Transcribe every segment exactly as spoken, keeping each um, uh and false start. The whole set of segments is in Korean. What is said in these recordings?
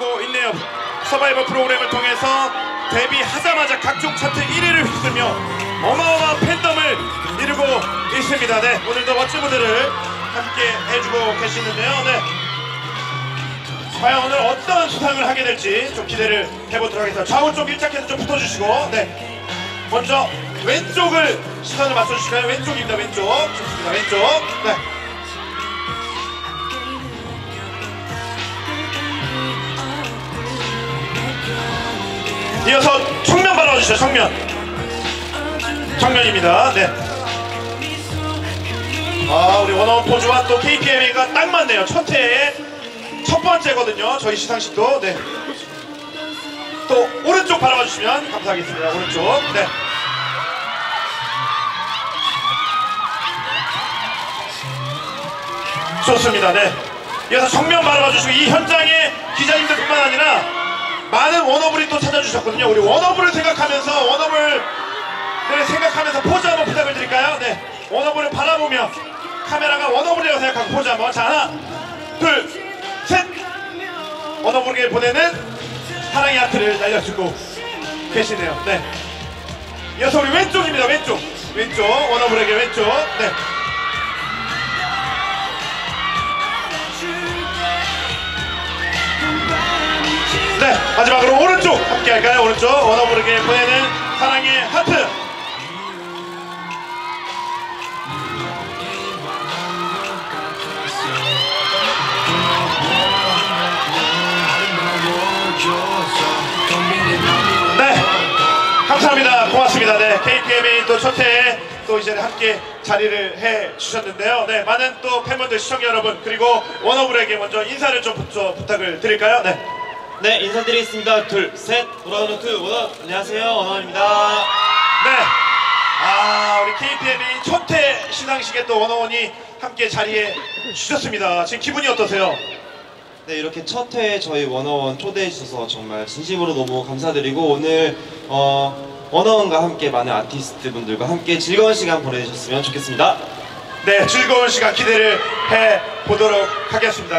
하고 있네요. 서바이벌 프로그램을 통해서 데뷔하자마자 각종 차트 일 위를 휩쓸며 어마어마한 팬덤을 이루고 있습니다. 네, 오늘도 멋진 무대를 함께 해주고 계시는데요. 네, 과연 오늘 어떤 수상을 하게 될지 좀 기대를 해보도록 하겠습니다. 좌우 쪽 일자해서 좀 붙어주시고, 네, 먼저 왼쪽을 시선을 맞춰주시면 왼쪽입니다. 왼쪽 좋습니다. 왼쪽. 네. 이어서 청면 바라주시죠. 청면. 청면입니다. 네. 아, 우리 워너원 포즈와 또 케이피엠에이가 딱 맞네요. 첫 해에 첫 번째거든요. 저희 시상식도. 네. 또 오른쪽 바라봐주시면 감사하겠습니다. 오른쪽. 네. 좋습니다. 네. 이어서 정면 바라봐주시고, 이 현장에 기자님들 뿐만 아니라 많은 워너블이 또 찾아주셨거든요. 우리 워너블을 생각하면서, 워너블을 생각하면서 포즈 한번 부탁을 드릴까요? 네. 워너블을 바라보며 카메라가 워너블이라고 생각하고 포즈 한번. 자, 하나, 둘, 셋! 워너블에게 보내는 사랑의 하트를 날려주고 계시네요. 네. 이어서 우리 왼쪽입니다. 왼쪽. 왼쪽. 워너블에게 왼쪽. 네. 네, 마지막으로 오른쪽 함께 할까요? 오른쪽 워너블에게 보내는 사랑의 하트. 네, 감사합니다. 고맙습니다. 네, 케이피엠에이 또 첫 해에 또 이제 함께 자리를 해 주셨는데요. 네, 많은 또 팬분들, 시청자 여러분, 그리고 워너블에게 먼저 인사를 좀 부탁을 드릴까요? 네. 네, 인사드리겠습니다. 둘, 셋, 돌아오는 투, 워너. 안녕하세요, 워너원입니다. 네, 아, 우리 케이피엠에이 첫 해 시상식에 또 워너원이 함께 자리해 주셨습니다. 지금 기분이 어떠세요? 네, 이렇게 첫 해 저희 워너원 초대해 주셔서 정말 진심으로 너무 감사드리고, 오늘 어, 워너원과 함께 많은 아티스트 분들과 함께 즐거운 시간 보내셨으면 좋겠습니다. 네, 즐거운 시간 기대를 해 보도록 하겠습니다.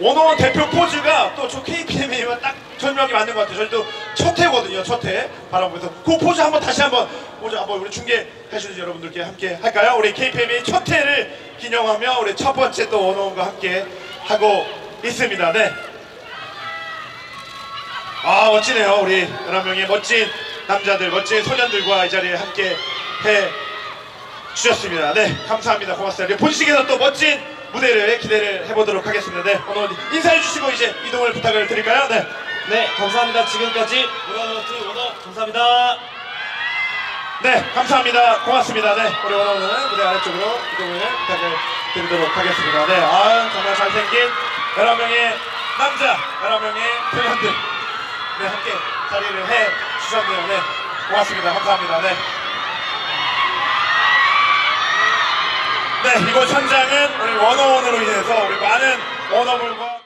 워너원 대표 포즈가 또 저 케이피엠에이와 딱 절묘하게 맞는 것 같아요. 저희도 첫 해거든요. 첫 해 바라보면서 그 포즈 한번 다시 한번 보자. 한번 우리 중계 해주신 여러분들께 함께 할까요? 우리 케이피엠에이 첫 해를 기념하며 우리 첫 번째 또 워너원과 함께 하고 있습니다. 네. 아, 멋지네요. 우리 열한 명의 멋진 남자들, 멋진 소년들과 이 자리에 함께 해 주셨습니다. 네, 감사합니다. 고맙습니다. 본식에서 또 멋진 무대를 기대를 해보도록 하겠습니다. 네, 오늘 인사해주시고 이제 이동을 부탁을 드릴까요? 네, 네, 감사합니다. 지금까지 워너원 워너 감사합니다. 네, 감사합니다. 고맙습니다. 네, 우리 워너원은 무대 아래쪽으로 이동을 부탁을 드리도록 하겠습니다. 네, 아, 정말 잘생긴 열한 명의 남자, 열한 명의 소년들, 네, 함께 자리를 해주셨네요. 네, 고맙습니다. 감사합니다. 네. 네, 이곳 현장은 우리 워너원으로 인해서 우리 많은 워너블과